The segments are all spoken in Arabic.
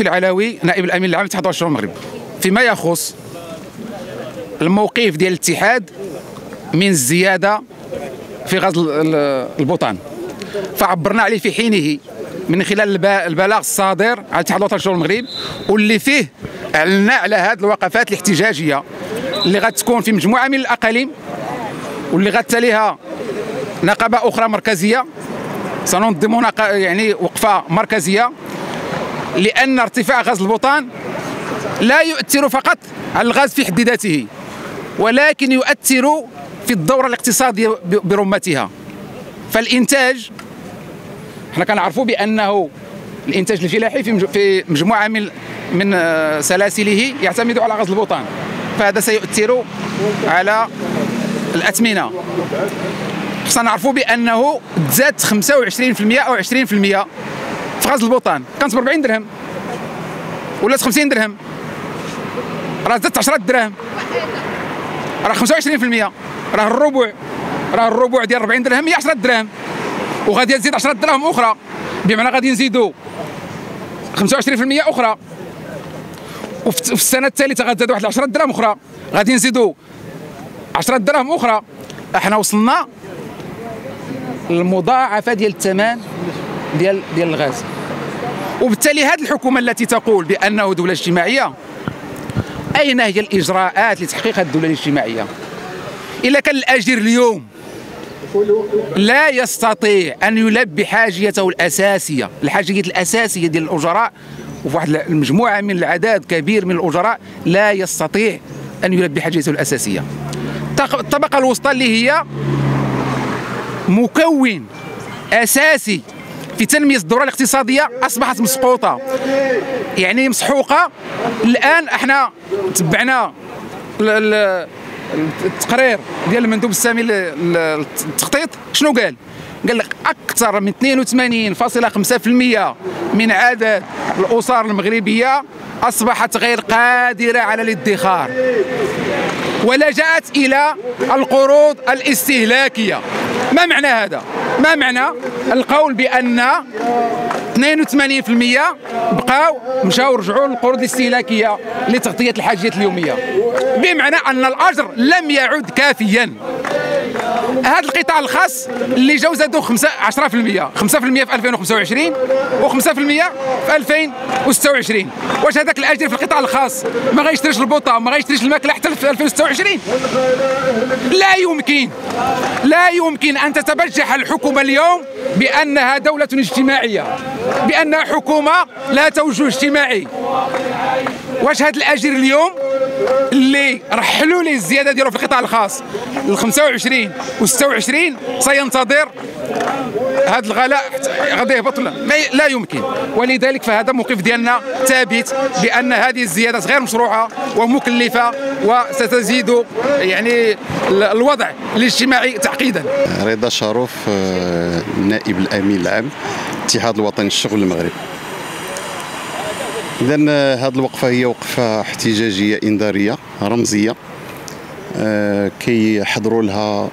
لطفي العلوي نائب الامين العام لاتحاد عشر المغرب فيما يخص الموقف ديال الاتحاد من الزياده في غاز البوتان، فعبرنا عليه في حينه من خلال البلاغ الصادر على الاتحاد الوطني لشؤون المغرب، واللي فيه اعلنا على هذه الوقفات الاحتجاجيه اللي غتكون في مجموعه من الاقاليم واللي غتليها نقابه اخرى مركزيه. سننظم يعني وقفه مركزيه لان ارتفاع غاز البوتان لا يؤثر فقط على الغاز في حد ذاته، ولكن يؤثر في الدوره الاقتصاديه برمتها. فالانتاج حنا كنعرفوا بانه الانتاج الفلاحي في مجموعه من سلاسله يعتمد على غاز البوتان، فهذا سيؤثر على الاثمنه. خصنا نعرفوا بانه تزاد 25% او 20% في غاز البوتان، كانت ب 40 درهم ولات 50 درهم، راه زادت 10 دراهم، راه 25%، راه الربع، ديال 40 درهم هي 10 دراهم، وغادي تزيد 10 دراهم اخرى، بمعنى غادي نزيدوا 25% اخرى، وفي السنه الثالثه غتزاد واحد 10 دراهم اخرى، غادي نزيدوا 10 دراهم اخرى. احنا وصلنا المضاعفه ديال الثمن ديال الغاز. وبالتالي هذه الحكومه التي تقول بانه دوله اجتماعيه، اين هي الاجراءات لتحقيق الدوله الاجتماعيه؟ الا كان الاجير اليوم لا يستطيع ان يلبي حاجيته الاساسيه، الحاجيه الاساسيه ديال الاجراء، وواحد المجموعه من العدد كبير من الاجراء لا يستطيع ان يلبي حاجيته الاساسيه. الطبقه الوسطى اللي هي مكون اساسي في تنميه الدوره الاقتصاديه اصبحت مسقوطه، يعني مسحوقه. الان احنا تبعنا التقرير ديال المندوب السامي للتخطيط، شنو قال؟ قال لك اكثر من 82.5% من عدد الاسر المغربيه اصبحت غير قادره على الادخار، ولجأت الى القروض الاستهلاكيه. ما معنى هذا؟ ما معنى القول بان 82% بقاو مشاو رجعوا للقروض الاستهلاكيه لتغطيه الحاجيات اليوميه، بمعنى ان الاجر لم يعد كافيا. هذا القطاع الخاص اللي جاو زادوا 10%، 5% في 2025 و5% في 2026. واش هذاك الاجر في القطاع الخاص ما غايشتريش البوطه وما غايشتريش الماكله حتى في 2026؟ لا يمكن، ان تتبجح الحكومه اليوم بانها دوله اجتماعيه، بانها حكومه لا توجه اجتماعي. واش هذا الاجر اليوم اللي رحلوا لي الزياده ديالو في القطاع الخاص ل 25 و 26 سينتظر هذا الغلاء غادي يهبط؟ لا يمكن. ولذلك فهذا موقف ديالنا ثابت بان هذه الزيادات غير مشروعه ومكلفه وستزيد يعني الوضع الاجتماعي تعقيدا. رضا شروف، نائب الامين العام الاتحاد الوطني للشغل المغرب. إذن هذه الوقفة هي وقفة احتجاجية إنذارية رمزية كيحضروا لها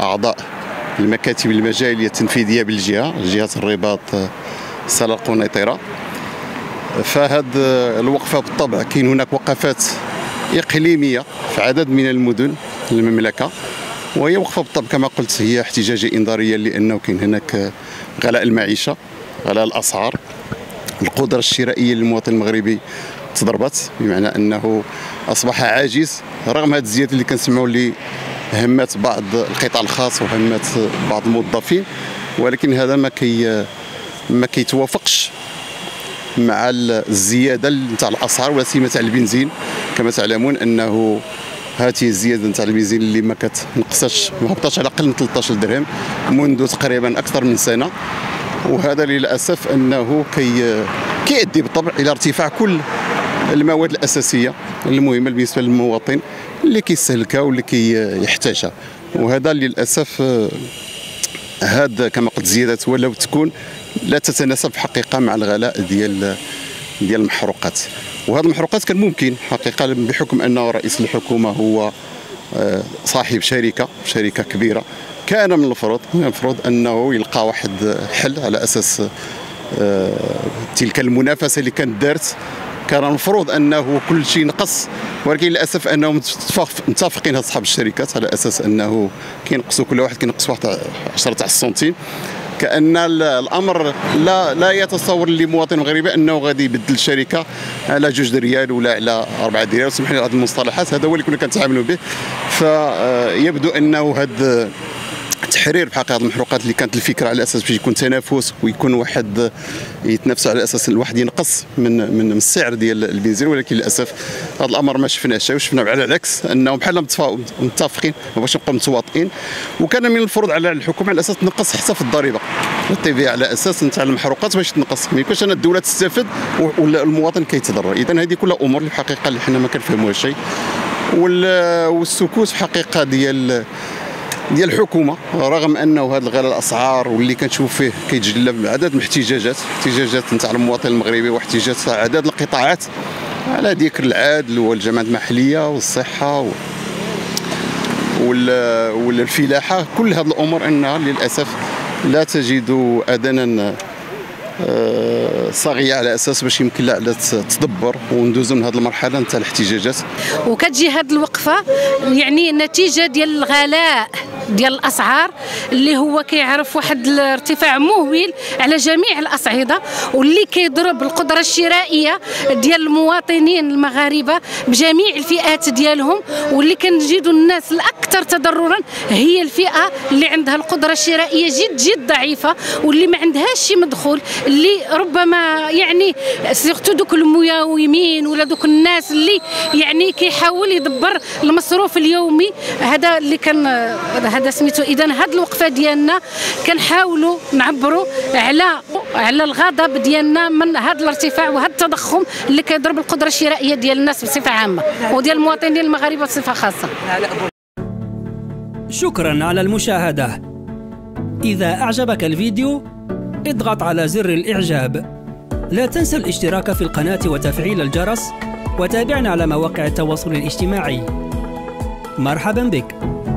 أعضاء المكاتب المجالية التنفيذية بالجهة، جهة الرباط سلا القنيطرة. فهذه الوقفة بالطبع كاين هناك وقفات إقليمية في عدد من المدن المملكة، وهي وقفة بالطبع كما قلت هي احتجاجية إنذارية لأنه كاين هناك غلاء المعيشة، غلاء الأسعار، القدرة الشرائية للمواطن المغربي تضربت، بمعنى أنه أصبح عاجز رغم هذه الزيادة اللي كنسمعوا اللي همات بعض القطاع الخاص وهمات بعض الموظفين، ولكن هذا ما كيتوافقش مع الزيادة نتاع الأسعار، ولا سيما تاع البنزين. كما تعلمون أنه هذه الزيادة نتاع البنزين اللي ما كتنقصش، ما هبطتش على أقل من 13 درهم منذ تقريبا أكثر من سنة، وهذا للأسف أنه كيؤدي بالطبع إلى ارتفاع كل المواد الأساسية المهمة بالنسبة للمواطن اللي كيستهلكها واللي كيحتاجها. وهذا للأسف هذا كما قلت زيادة ولو تكون لا تتناسب في الحقيقة مع الغلاء ديال المحروقات. وهذه المحروقات كان ممكن حقيقة بحكم أنه رئيس الحكومة هو صاحب شركة كبيرة، كان من المفروض أنه يلقى واحد حل على أساس تلك المنافسه اللي كانت دارت كان المفروض انه كل شيء نقص، ولكن للاسف انهم متفقين اصحاب الشركات على اساس انه كينقصوا كل واحد كينقص واحد 10 سنتيم، كان الامر لا يتصور لمواطن مغربي انه غادي يبدل الشركه على 2 ريال ولا على 4 ريال، سمح لي هذه المصطلحات، هذا هو اللي كنا كنتعاملوا به. فيبدو انه هذا تحرير بحق هذه المحروقات اللي كانت الفكره على اساس باش يكون تنافس ويكون واحد يتنافس على اساس الواحد ينقص من السعر ديال البنزين، ولكن للاسف هذا الامر ما شفناش، وشفنا على العكس انهم بحال متفقين باش نبقاو متواطئين. وكان من المفروض على الحكومه على اساس تنقص حتى في الضريبه الطبيعيه على اساس نتاع المحروقات باش تنقص، ما يكونش ان الدوله تستفد والمواطن كيتضرر. اذا هذه كلها امور اللي في الحقيقه اللي حنا ما كنفهموها شيء، والسكوت في الحقيقه ديال الحكومه، رغم انه هذا الغلاء الاسعار واللي كنشوف فيه كيتجلى بعدد من احتجاجات نتاع المواطن المغربي واحتجاجات عدد القطاعات على ذكر العدل والجمعيات المحليه والصحه والفلاحه، كل هذه الامور انها للاسف لا تجد اذانا صاغيه على اساس باش يمكن لها تدبر وندوزو من هذه المرحله نتاع الاحتجاجات. وكتجي هذه الوقفه يعني نتيجه ديال الغلاء ديال الاسعار اللي هو كيعرف واحد الارتفاع مهول على جميع الاصعده، واللي كيضرب القدره الشرائيه ديال المواطنين المغاربه بجميع الفئات ديالهم، واللي كنجدوا الناس الاكثر تضررا هي الفئه اللي عندها القدره الشرائيه جد ضعيفه، واللي ما عندهاش شي مدخول، اللي ربما يعني سيرتو دوك المياومين ولا دوك الناس اللي يعني كيحاول يدبر المصروف اليومي هذا اللي كان هذا سميتو. اذا هذه الوقفه ديالنا كنحاولوا نعبروا على الغضب ديالنا من هذا الارتفاع وهذا التضخم اللي كيضرب القدره الشرائيه ديال الناس بصفه عامه وديال المواطنين المغاربه بصفه خاصه. شكرا على المشاهده. اذا اعجبك الفيديو اضغط على زر الإعجاب، لا تنسى الاشتراك في القناة وتفعيل الجرس، وتابعنا على مواقع التواصل الاجتماعي. مرحبا بك.